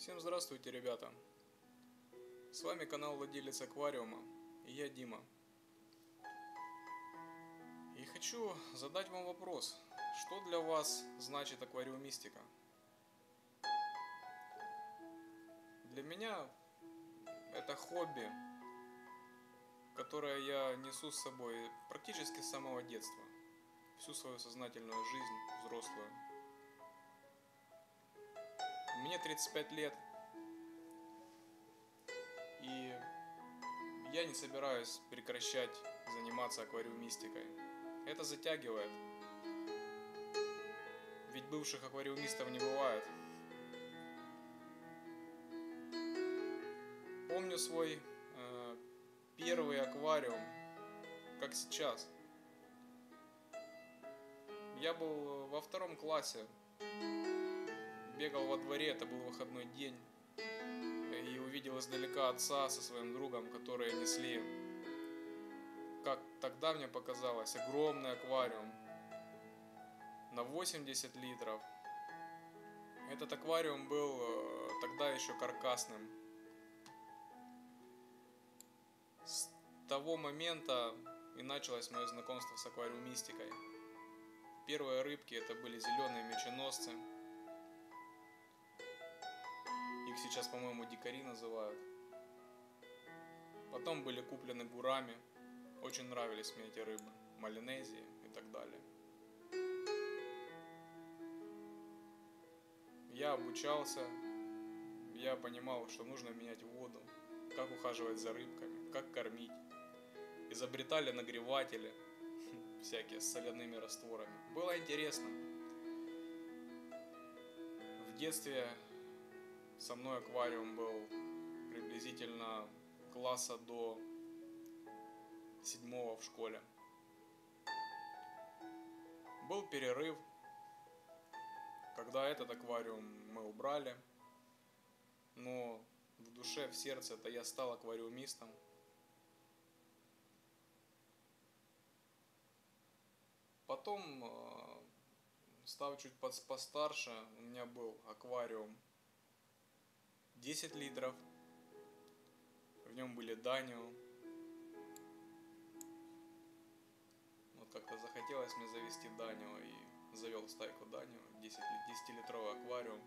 Всем здравствуйте, ребята! С вами канал Владелец Аквариума, и я Дима. И хочу задать вам вопрос, что для вас значит аквариумистика? Для меня это хобби, которое я несу с собой практически с самого детства, всю свою сознательную жизнь взрослую. Мне 35 лет, и я не собираюсь прекращать заниматься аквариумистикой. Это затягивает, ведь бывших аквариумистов не бывает. Помню свой первый аквариум, как сейчас. Я был во втором классе. Бегал во дворе, это был выходной день, и увидел издалека отца со своим другом, которые несли, как тогда мне показалось, огромный аквариум на 80 литров. Этот аквариум был тогда еще каркасным. С того момента и началось мое знакомство с аквариумистикой. Первые рыбки это были зеленые меченосцы. Их сейчас, по-моему, дикари называют. Потом были куплены гурами. Очень нравились мне эти рыбы. Малинезии и так далее. Я обучался. Я понимал, что нужно менять воду. Как ухаживать за рыбками. Как кормить. Изобретали нагреватели. Всякие с соляными растворами. Было интересно. В детстве со мной аквариум был приблизительно класса до 7-го в школе. Был перерыв, когда этот аквариум мы убрали, но в душе, в сердце-то я стал аквариумистом. Потом, став чуть постарше, у меня был аквариум 10 литров, в нем были Данио. Вот как-то захотелось мне завести Данио, и завел стайку Данио, 10-литровый аквариум.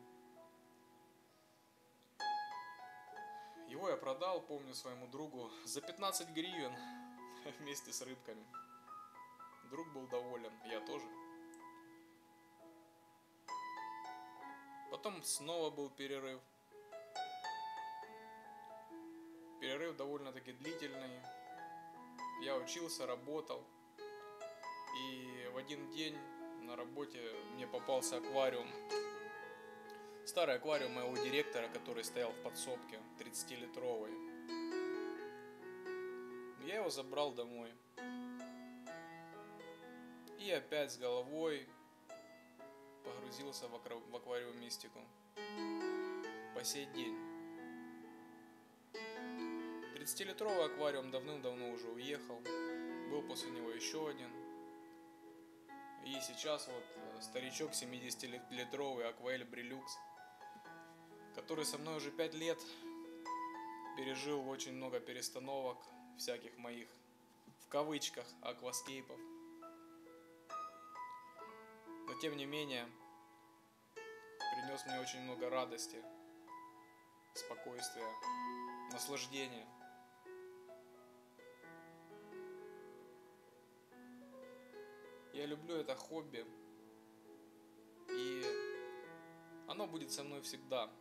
Его я продал, помню, своему другу за 15 гривен вместе с рыбками. Друг был доволен, я тоже. Потом снова был перерыв. Перерыв довольно-таки длительный. Я учился, работал. И в один день на работе мне попался аквариум. Старый аквариум моего директора, который стоял в подсобке, 30-литровый. Я его забрал домой. И опять с головой погрузился в аквариумистику. По сей день. 30-литровый аквариум давным-давно уже уехал. Был после него еще один. И сейчас вот старичок 70-литровый Акваэль Брелюкс, который со мной уже 5 лет, пережил очень много перестановок всяких моих, в кавычках, акваскейпов. Но тем не менее, принес мне очень много радости, спокойствия, наслаждения. Я люблю это хобби, и оно будет со мной всегда.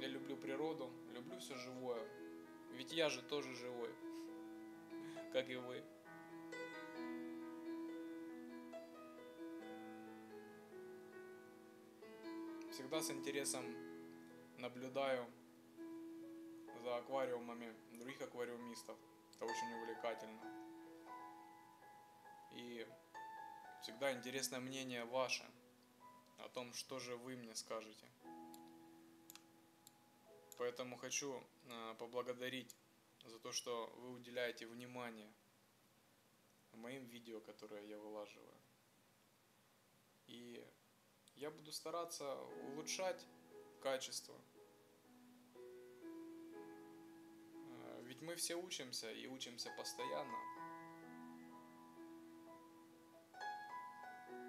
Я люблю природу, люблю все живое, ведь я же тоже живой, как и вы. Всегда с интересом наблюдаю за аквариумами других аквариумистов. Это очень увлекательно. И всегда интересно мнение ваше о том, что же вы мне скажете. Поэтому хочу поблагодарить за то, что вы уделяете внимание моим видео, которые я вылаживаю. И я буду стараться улучшать качество. Ведь мы все учимся и учимся постоянно.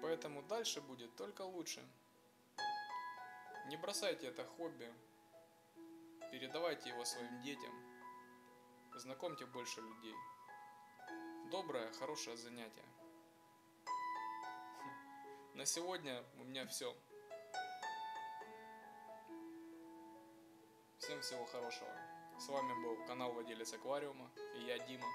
Поэтому дальше будет только лучше. Не бросайте это хобби. Передавайте его своим детям. Знакомьте больше людей. Доброе, хорошее занятие. На сегодня у меня все. Всем всего хорошего. С вами был канал Владелец Аквариума и я, Дима.